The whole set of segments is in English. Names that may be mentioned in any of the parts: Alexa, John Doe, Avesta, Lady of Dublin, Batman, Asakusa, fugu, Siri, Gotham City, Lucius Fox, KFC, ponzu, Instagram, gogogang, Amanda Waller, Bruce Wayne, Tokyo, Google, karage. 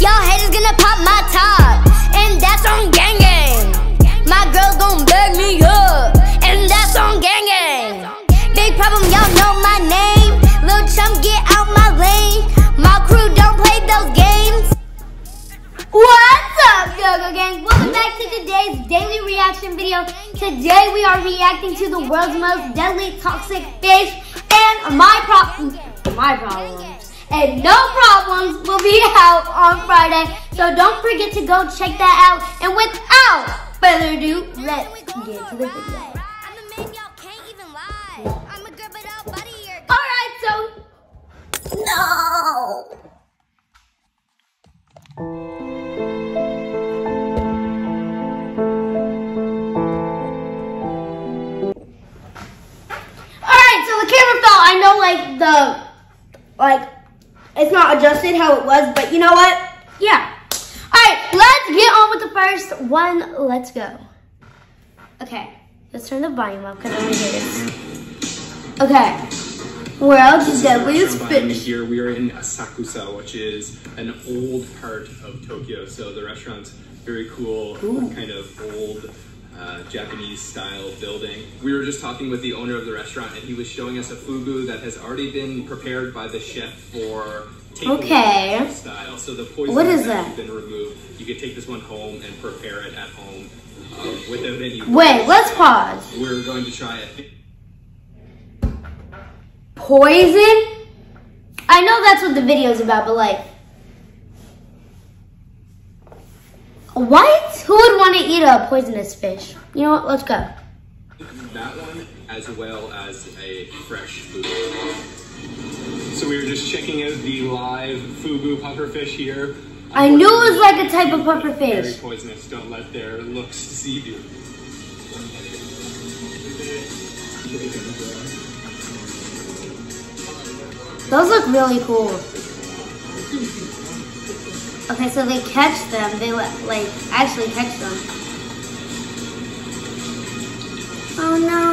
Y'all haters gonna pop my top, and that's on gang gang. My girls gon' bag me up, and that's on gang gang. Big problem, y'all know my name. Lil' chump, get out my lane. My crew don't play those games. What's up, gogogang? Welcome back to today's daily reaction video. Today we are reacting to the world's most deadly toxic fish and my problems. And No Problems will be out on Friday, so don't forget to go check that out. And without further ado, let's get to the video. Alright, so... No! Alright, so the camera fell. I know, it's not adjusted how it was, but you know what? Yeah. Alright, let's get on with the first one. Let's go. Okay, let's turn the volume up because I'm going to hear this. Okay. World's deadliest fish. Here we are in Asakusa, which is an old part of Tokyo. So the restaurant's very cool, kind of old Japanese style building. We were just talking with the owner of the restaurant and he was showing us a fugu that has already been prepared by the chef for takeaway style. So the poison has been removed. You can take this one home and prepare it at home with a menu. Wait, let's pause. We're going to try it. Poison? I know that's what the video is about, but like... What? Who would want to eat a poisonous fish? You know what? Let's go. That one, as well as a fresh fugu. So we were just checking out the live fugu pufferfish here. I knew it was like a type of pufferfish. Very poisonous. Don't let their looks see you. Those look really cool. Okay, so they catch them. They like actually catch them. Oh no!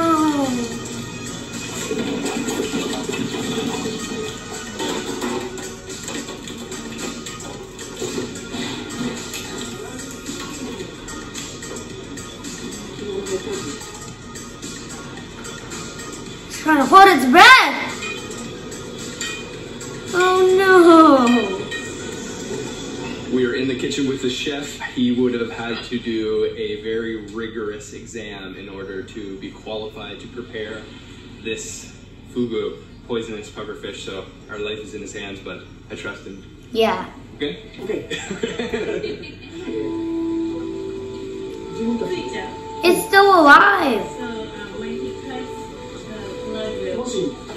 It's trying to hold its breath. Oh no! We were in the kitchen with the chef. He would have had to do a very rigorous exam in order to be qualified to prepare this fugu, poisonous pufferfish. So our life is in his hands, but I trust him. Yeah. Okay? Okay. It's still alive. So when he cuts the blood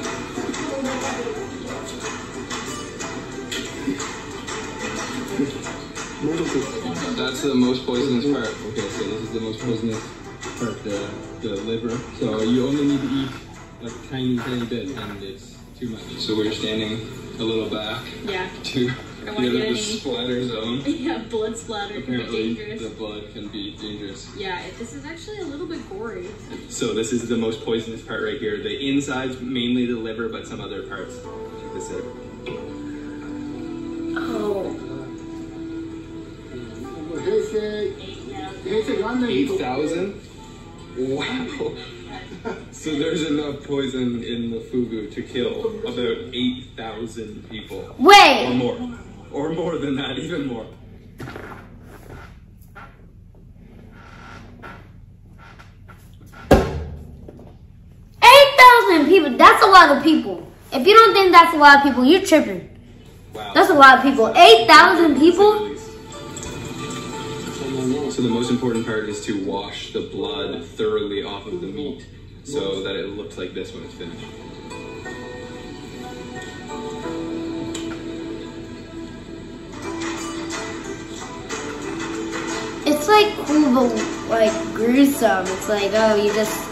That's the most poisonous part. Okay, so this is the most poisonous part, the liver. So you only need to eat like a tiny bit, and it's too much. So we're standing a little back. Yeah. To the other splatter zone. Yeah, blood splatter. Apparently, can be dangerous. The blood can be dangerous. Yeah, this is actually a little bit gory. So this is the most poisonous part right here. The insides, mainly the liver, but some other parts. Check this out. Oh. 8,000? Wow. So there's enough poison in the fugu to kill about 8,000 people. Wait! Or more. Or more than that, even more. People, that's a lot of people. If you don't think that's a lot of people, you're tripping. Wow. That's a lot of people. 8,000 people? So the most important part is to wash the blood thoroughly off of the meat so that it looks like this when it's finished. It's like cool but like gruesome. It's like, oh, you just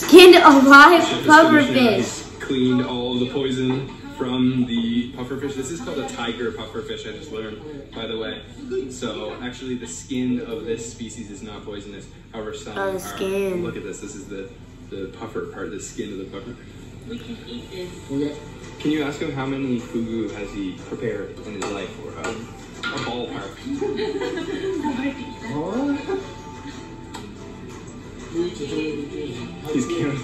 skinned a live pufferfish. Cleaned all the poison from the pufferfish. This is called a tiger pufferfish, I just learned, by the way. So actually the skin of this species is not poisonous. However, some are. Skin. Look at this is the puffer part, the skin of the puffer. We can eat this. Okay. Can you ask him how many fugu has he prepared in his life, or a ballpark? He's counting.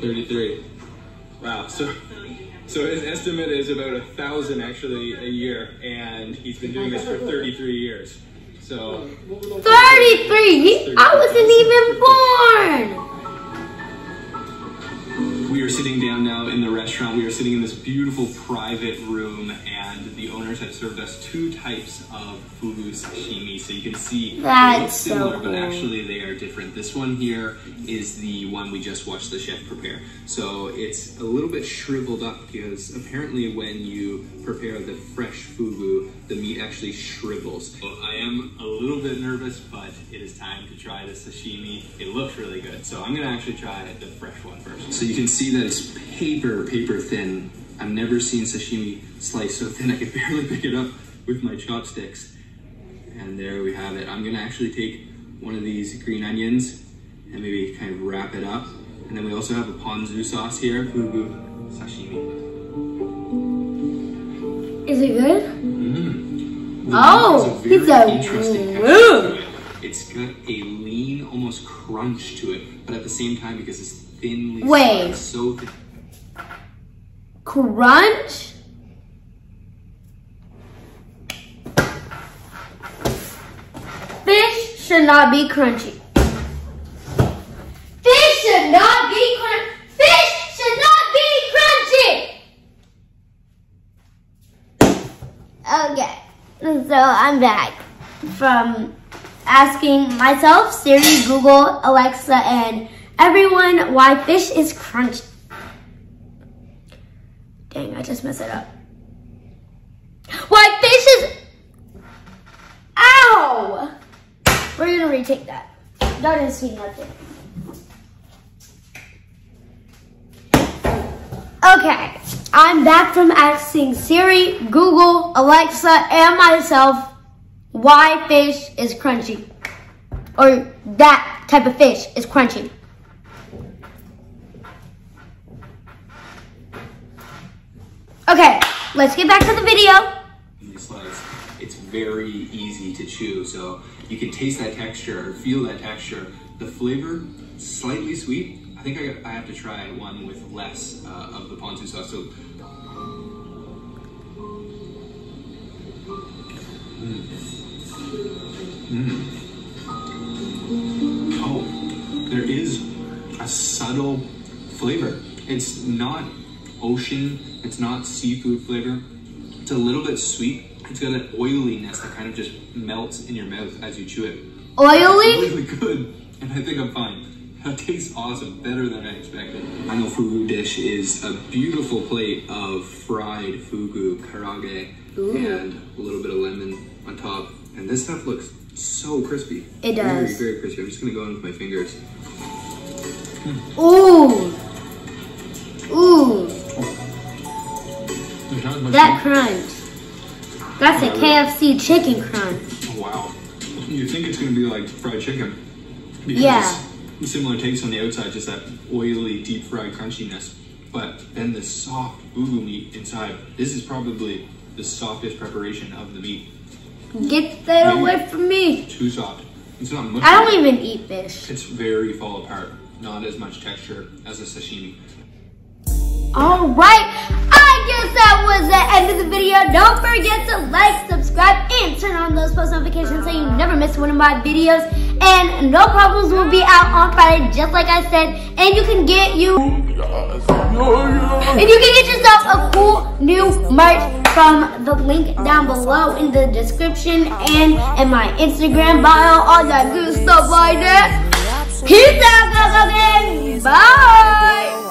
33. Wow. So his estimate is about 1,000 actually a year, and he's been doing this for 33 years. So 33! I wasn't even born! We are sitting down now in the restaurant. We are sitting in this beautiful private room, and the owners have served us two types of fugu sashimi. So you can see they look similar, so cool. But actually they are different. This one here is the one we just watched the chef prepare. So it's a little bit shriveled up because apparently when you prepare the fresh fugu, the meat actually shrivels. So I am a little bit nervous, but it is time to try the sashimi. It looks really good. So I'm gonna actually try the fresh one first. So you can see that it's paper thin. I've never seen sashimi sliced so thin. I could barely pick it up with my chopsticks. And there we have it. I'm gonna actually take one of these green onions and maybe kind of wrap it up. And then we also have a ponzu sauce here, fugu sashimi. Is it good? Mm-hmm. Oh, it's a interesting texture. It's got a lean, almost crunch to it, but at the same time, because it's thinly sliced, so thin. Crunch? Fish should not be crunchy. Fish should not be crunchy. Fish should not be crunchy! Okay, so I'm back from asking myself, Siri, Google, Alexa, and everyone why fish is crunchy. Dang, I just messed it up. Why fish is... Ow! We're gonna retake that. That didn't see nothing. Okay, I'm back from asking Siri, Google, Alexa, and myself why fish is crunchy. Or that type of fish is crunchy. Okay, let's get back to the video. It's very easy to chew, so you can taste that texture or feel that texture. The flavor, slightly sweet. I think I have to try one with less of the ponzu sauce. So, Oh, there is a subtle flavor. It's not ocean, it's not seafood flavor. It's a little bit sweet. It's got an oiliness that kind of just melts in your mouth as you chew it. Oily? It's really good, and I think I'm fine. That tastes awesome, better than I expected. I know fugu dish is a beautiful plate of fried fugu, karage, and a little bit of lemon on top. And this stuff looks so crispy. It does. Very, very crispy. I'm just gonna go in with my fingers. Ooh! Ooh! That crunch. That's a KFC chicken crunch. Wow. You think it's going to be like fried chicken. Because similar takes on the outside, just that oily, deep fried crunchiness. But then the soft fugu meat inside. This is probably the softest preparation of the meat. Get that away from me. Too soft. It's not mushy. I don't even eat fish. It's very fall apart. Not as much texture as a sashimi. All right. Guess that was the end of the video. Don't forget to like, subscribe, and turn on those post notifications so you never miss one of my videos. And No Problems will be out on Friday, just like I said. And you can get yourself a cool new merch from the link down below in the description and in my Instagram bio, all that good stuff like that. Peace out, gogogang. Bye.